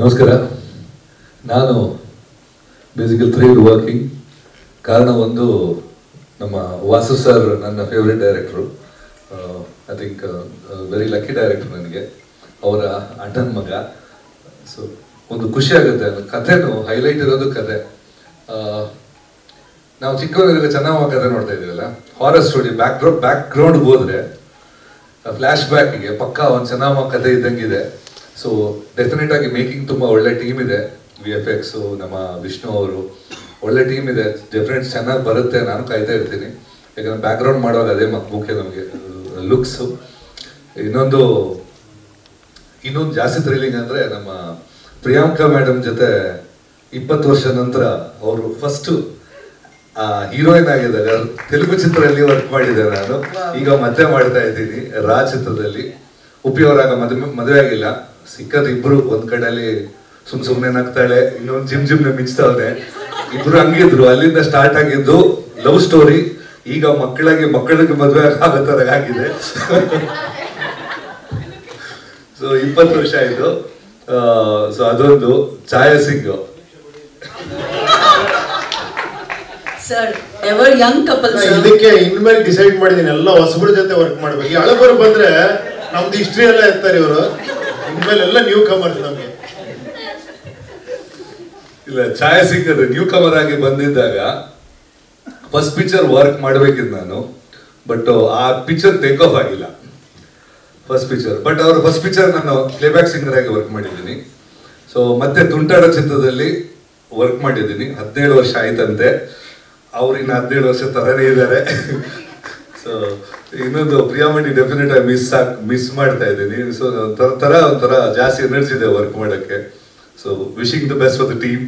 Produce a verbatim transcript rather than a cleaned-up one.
ನಮಸ್ಕಾರ. ನಾನು basically thrill working. ಕಾರಣ ಒಂದು ನಮ್ಮ ವಾಸು ಸರ್ ನನ್ನ favourite director. I think very lucky director ನನಗೆ, ಅವರ ಅಣ್ಣನ ಮಗ. ಸೊ ಒಂದು ಖುಷಿ ಆಗುತ್ತೆ. ಕಥೆನೂ ಹೈಲೈಟ್ ಇರೋದು ಕಥೆ. ನಾವು ಚಿಕ್ಕವರಿಗೆಲ್ಲ ಚೆನ್ನಾಗಿ ಕಥೆ ನೋಡ್ತಾ ಇದ್ದೀವಲ್ಲ, ಹಾರರ್ ಸ್ಟೋರಿ ಬ್ಯಾಕ್ ಗ್ರೌಂಡ್ ಬ್ಯಾಕ್ ಗ್ರೌಂಡ್ಗೆ ಹೋದರೆ ಫ್ಲ್ಯಾಶ್ ಬ್ಯಾಕಿಗೆ ಪಕ್ಕಾ ಒಂದು ಚೆನ್ನಾಗಿ ಕಥೆ ಇದ್ದಂಗಿದೆ. ಸೊ ಡೆಫಿನೆಟ್ ಆಗಿ ಮೇಕಿಂಗ್ ತುಂಬ ಒಳ್ಳೆ ಟೀಮ್ ಇದೆ, ವಿ ಎಫ್ ಎಕ್ಸು ನಮ್ಮ ವಿಷ್ಣು ಅವರು ಒಳ್ಳೆ ಟೀಮ್ ಇದೆ. ಡೆಫಿನೆಟ್ ಚೆನ್ನಾಗಿ ಬರುತ್ತೆ, ನಾನು ಕಾಯ್ತಾ ಇರ್ತೀನಿ. ಯಾಕಂದರೆ ಬ್ಯಾಕ್ಗ್ರೌಂಡ್ ಮಾಡುವಾಗ ಅದೇ ಮುಖ್ಯ ನಮಗೆ, ಲುಕ್ಸು. ಇನ್ನೊಂದು ಇನ್ನೊಂದು ಜಾಸ್ತಿ ಥ್ರಿಲ್ಲಿಂಗ್ ಅಂದರೆ ನಮ್ಮ ಪ್ರಿಯಾಂಕಾ ಮೇಡಮ್ ಜೊತೆ ಇಪ್ಪತ್ತು ವರ್ಷ ನಂತರ ಅವರು ಫಸ್ಟು ಹೀರೋಯಿನ್ ಆಗಿದ್ದಾರೆ. ತೆಲುಗು ಚಿತ್ರದಲ್ಲಿ ವರ್ಕ್ ಮಾಡಿದ್ದೆ ನಾನು, ಈಗ ಮದುವೆ ಮಾಡ್ತಾ ಇದ್ದೀನಿ ರಾ ಚಿತ್ರದಲ್ಲಿ. ಉಪಿಯವರಾಗ ಮದುವೆ ಮದುವೆ ಆಗಿಲ್ಲ, ಸಿಕ್ಕದ ಇಬ್ರು. ಒಂದ್ ಕಡೆಯಲ್ಲಿ ಸುಮ್ ಸುಮ್ನೆ ನಗ್ತಾಳೆ, ಇನ್ನೊಂದು ಜಿಮ್ ಜಿಮ್ನೆ ಮಿಂಚ್ತಾವನೆ. ಇಬ್ರು ಹಂಗಿದ್ರು, ಅಲ್ಲಿಂದ ಸ್ಟಾರ್ಟ್ ಆಗಿದ್ದು ಲವ್ ಸ್ಟೋರಿ. ಈಗ ಮಕ್ಕಳಾಗಿ ಮಕ್ಕಳಿಗೆ ಮದುವೆ ಆಗೋ ಆಗಿದೆ. ಸೊ ಇಪ್ಪತ್ತು ವರ್ಷ ಆಯ್ತು. ಸೊ ಅದೊಂದು Chhaya Singh sir, ever young couple. ಇದಕ್ಕೆ ಇನ್ಮೇಲೆ ಡಿಸೈಡ್ ಮಾಡಿದೀನಿ, ಎಲ್ಲ ಹೊಸಬ್ರ ಜೊತೆ ವರ್ಕ್ ಮಾಡ್ಬೇಕು. ಹಳಬರು ಬಂದ್ರೆ ನಮ್ದು ಹಿಸ್ಟ್ರಿ ಎಲ್ಲ ಇರ್ತಾರೆ ಇವರು. ಇನ್ಮೇಲೆಲ್ಲ ನ್ಯೂ ಕಮರ್ ನಮಗೆ. ಇಲ್ಲ, ಛಾಯಾ ಸಿಂಗ್ ಅದು ನ್ಯೂ ಕಮರ್ ಆಗಿ ಬಂದಿದ್ದಾಗ ಫಸ್ಟ್ ಪಿಕ್ಚರ್ ವರ್ಕ್ ಮಾಡ್ಬೇಕಿದ್ ನಾನು. ಬಟ್ ಆ ಪಿಕ್ಚರ್ ಟೇಕ್ ಆಫ್ ಆಗಿಲ್ಲ ಫಸ್ಟ್ ಪಿಕ್ಚರ್. ಬಟ್ ಅವ್ರ ಫಸ್ಟ್ ಪಿಕ್ಚರ್ ನಾನು ಪ್ಲೇಬ್ಯಾಕ್ ಸಿಂಗರ್ ಆಗಿ ವರ್ಕ್ ಮಾಡಿದ್ದೀನಿ. ಸೊ ಮತ್ತೆ ತುಂಟಾಡ ಚಿತ್ರದಲ್ಲಿ ವರ್ಕ್ ಮಾಡಿದ್ದೀನಿ. ಹದಿನೇಳು ವರ್ಷ ಆಯ್ತಂತೆ, ಅವ್ರಿನ್ನ ಹದಿನೇಳು ವರ್ಷ ತರನೇ ಇದ್ದಾರೆ. ಸೊ ಇನ್ನೊಂದು ಪ್ರಿಯಾಮಣಿ ಡೆಫಿನೆಟ್ ಆಗಿ ಮಿಸ್ ಆಗಿ ಮಿಸ್ ಮಾಡ್ತಾ ಇದ್ದೀನಿ. ಸೊ ತರ ತರ ಒಂಥರ ಜಾಸ್ತಿ ಎನರ್ಜಿ ಇದೆ ವರ್ಕ್ ಮಾಡೋಕ್ಕೆ. So wishing the best for the team.